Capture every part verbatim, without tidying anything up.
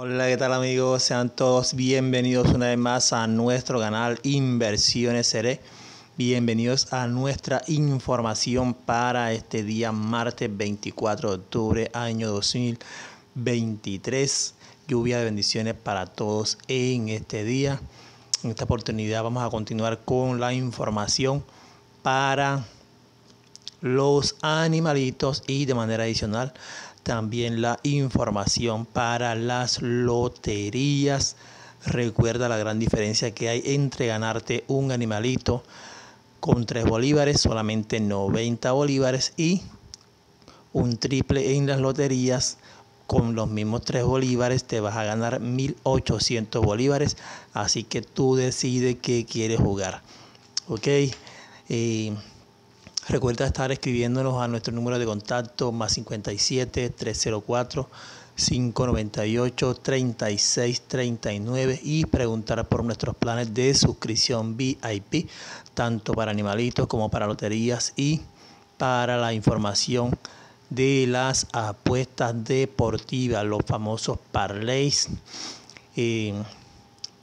Hola, ¿qué tal amigos? Sean todos bienvenidos una vez más a nuestro canal Inversiones Zerep. Bienvenidos a nuestra información para este día martes veinticuatro de octubre, año dos mil veintitrés. Lluvia de bendiciones para todos en este día. En esta oportunidad vamos a continuar con la información para los animalitos y de manera adicional también la información para las loterías. Recuerda la gran diferencia que hay entre ganarte un animalito con tres bolívares, solamente noventa bolívares, y un triple en las loterías con los mismos tres bolívares te vas a ganar mil ochocientos bolívares. Así que tú decides qué quieres jugar. Ok. Eh, Recuerda estar escribiéndonos a nuestro número de contacto más cincuenta y siete, trescientos cuatro, quinientos noventa y ocho, treinta y seis treinta y nueve y preguntar por nuestros planes de suscripción V I P, tanto para animalitos como para loterías y para la información de las apuestas deportivas, los famosos parlays. Eh,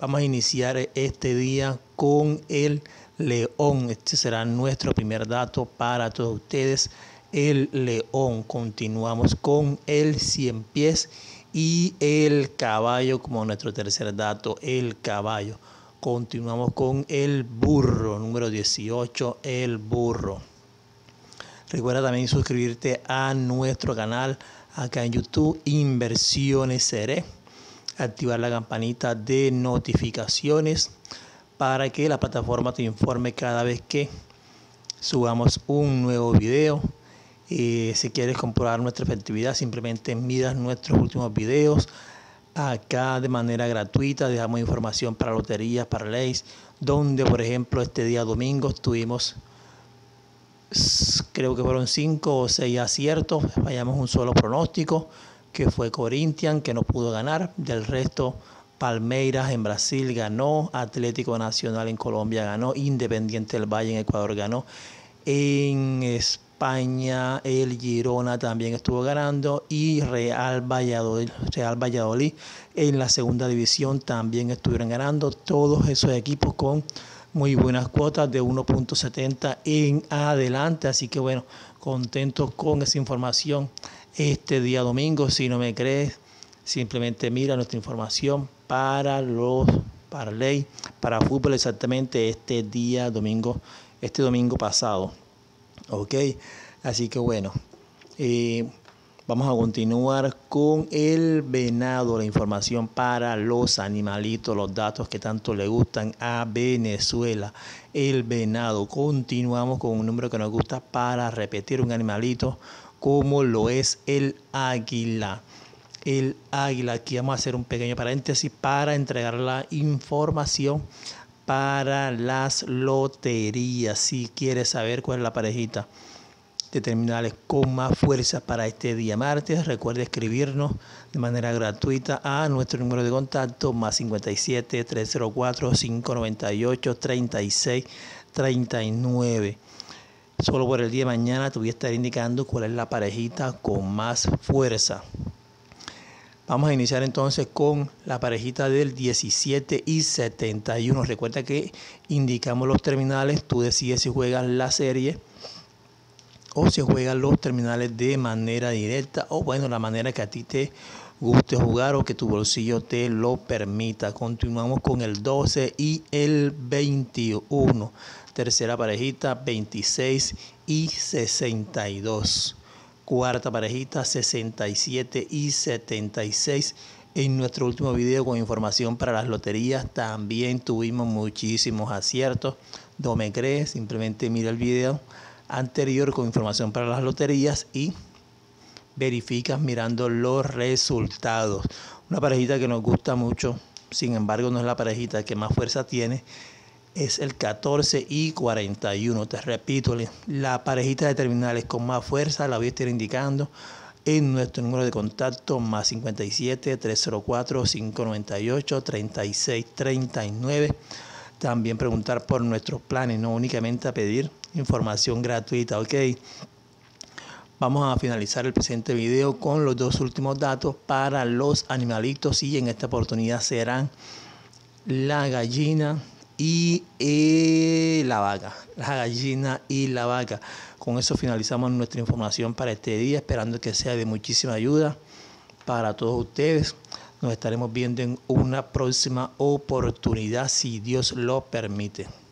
vamos a iniciar este día con el león. Este será nuestro primer dato para todos ustedes. El león. Continuamos con el cien pies y el caballo como nuestro tercer dato. El caballo. Continuamos con el burro. Número dieciocho. El burro. Recuerda también suscribirte a nuestro canal acá en YouTube, Inversiones Zerep. Activar la campanita de notificaciones para que la plataforma te informe cada vez que subamos un nuevo video. Eh, si quieres comprobar nuestra efectividad, simplemente miras nuestros últimos videos. Acá de manera gratuita dejamos información para loterías, para parlays, donde por ejemplo este día domingo tuvimos, creo que fueron cinco o seis aciertos. Fallamos un solo pronóstico, que fue Corinthian, que no pudo ganar. Del resto, Palmeiras en Brasil ganó, Atlético Nacional en Colombia ganó, Independiente del Valle en Ecuador ganó, en España el Girona también estuvo ganando y Real Valladolid, Real Valladolid en la segunda división también estuvieron ganando. Todos esos equipos con muy buenas cuotas de uno punto setenta en adelante. Así que bueno, contentos con esa información este día domingo. Si no me crees, simplemente mira nuestra información para los parlay, para fútbol exactamente este día domingo, este domingo pasado. Ok, así que bueno, eh, vamos a continuar con el venado, la información para los animalitos, los datos que tanto le gustan a Venezuela. El venado, continuamos con un número que nos gusta para repetir un animalito como lo es el águila. El águila, aquí vamos a hacer un pequeño paréntesis para entregar la información para las loterías. Si quieres saber cuál es la parejita de terminales con más fuerza para este día martes, recuerda escribirnos de manera gratuita a nuestro número de contacto más cincuenta y siete, trescientos cuatro, quinientos noventa y ocho, treinta y seis treinta y nueve. Solo por el día de mañana te voy a estar indicando cuál es la parejita con más fuerza. Vamos a iniciar entonces con la parejita del diecisiete y setenta y uno. Recuerda que indicamos los terminales. Tú decides si juegas la serie o si juegas los terminales de manera directa. O bueno, la manera que a ti te guste jugar o que tu bolsillo te lo permita. Continuamos con el doce y el veintiuno. Tercera parejita, veintiséis y sesenta y dos. Cuarta parejita, sesenta y siete y setenta y seis. En nuestro último video con información para las loterías también tuvimos muchísimos aciertos. No me crees, simplemente mira el video anterior con información para las loterías y verificas mirando los resultados. Una parejita que nos gusta mucho, sin embargo no es la parejita que más fuerza tiene, es el catorce y cuarenta y uno. Te repito, la parejita de terminales con más fuerza la voy a estar indicando en nuestro número de contacto más cincuenta y siete, trescientos cuatro, quinientos noventa y ocho, treinta y seis treinta y nueve. También preguntar por nuestros planes, no únicamente a pedir información gratuita. Ok, Vamos a finalizar el presente video con los dos últimos datos para los animalitos y en esta oportunidad serán la gallina y eh, la vaca. La gallina y la vaca. Con eso finalizamos nuestra información para este día, esperando que sea de muchísima ayuda para todos ustedes. Nos estaremos viendo en una próxima oportunidad, si Dios lo permite.